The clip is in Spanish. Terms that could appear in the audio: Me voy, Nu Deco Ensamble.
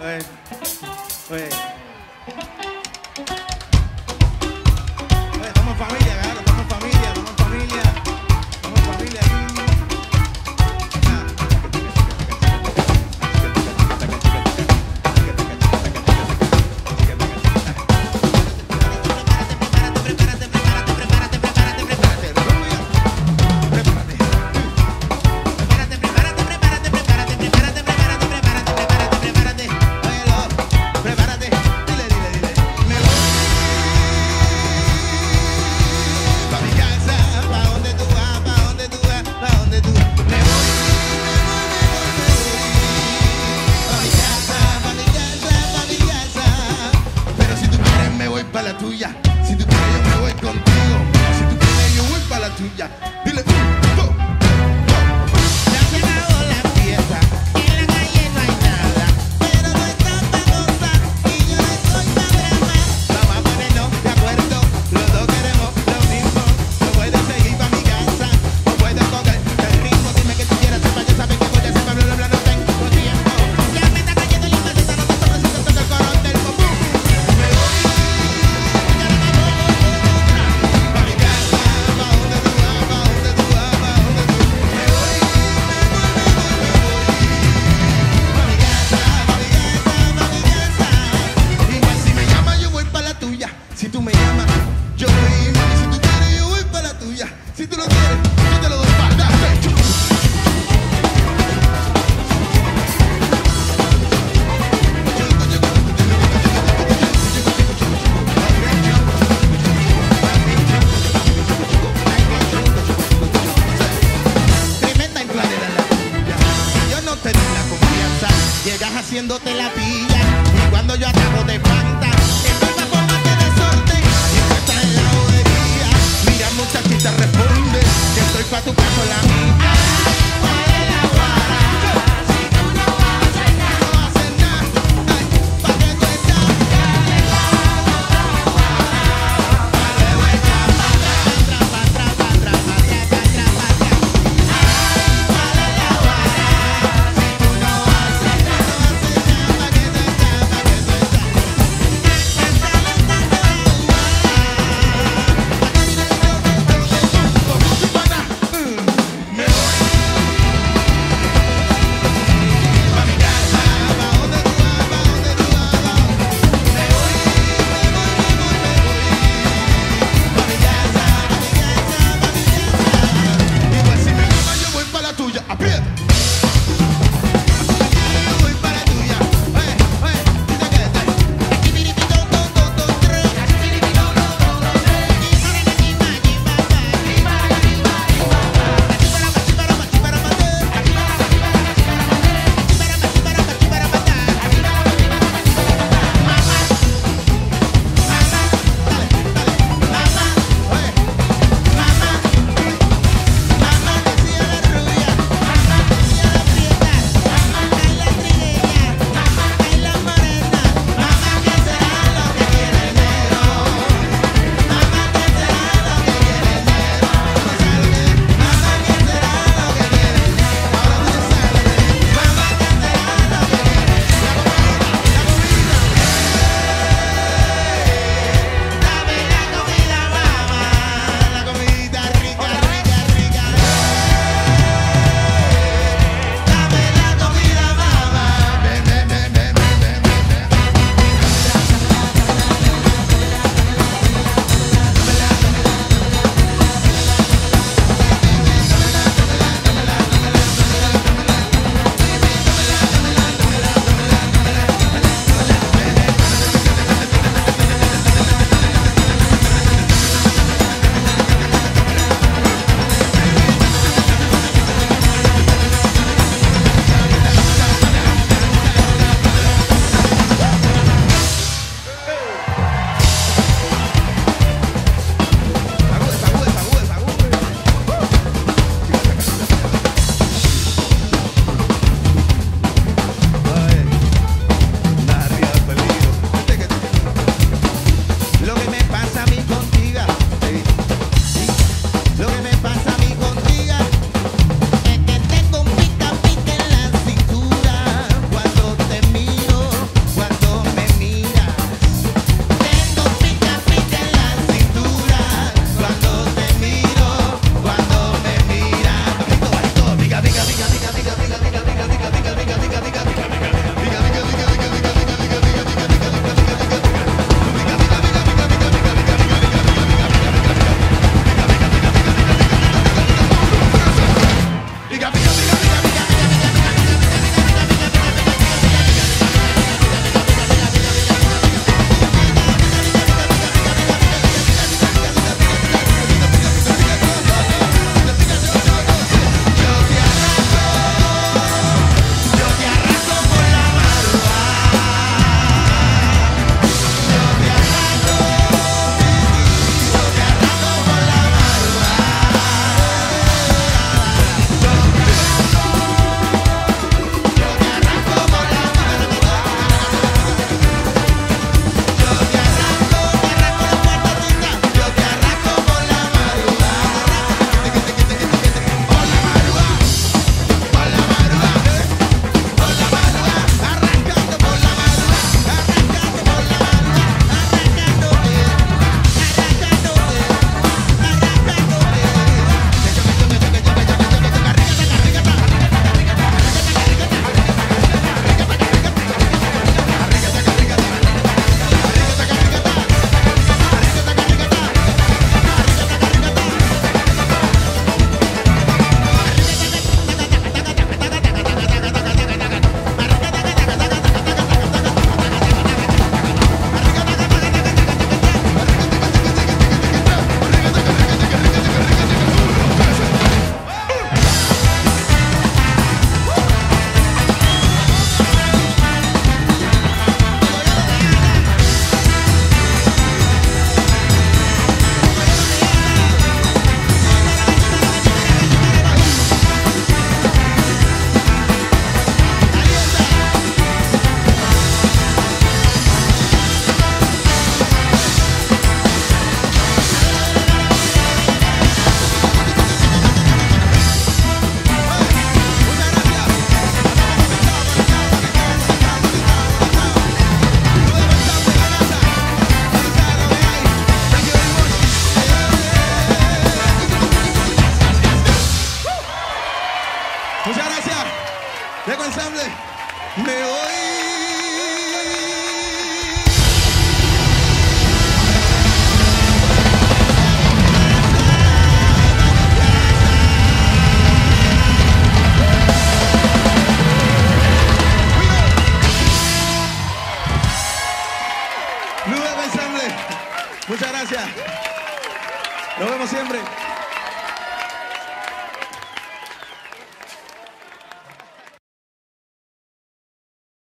Estamos en familia, gato, estamos en familia, estamos en familia, estamos en familia para la tuya, si tú quieres yo me voy contigo, si tú quieres yo voy para la tuya, dile tú. Llegas haciéndote la pilla y cuando yo acabo te espantas. Empiezas con más de desorden y tú estás en la bodeguilla. Mira muchachita, responde que estoy pa' tu caso la mitad. Muchas gracias. Deco Ensamble. Me voy. Nu Deco Ensamble. Muchas gracias. Nos vemos siempre.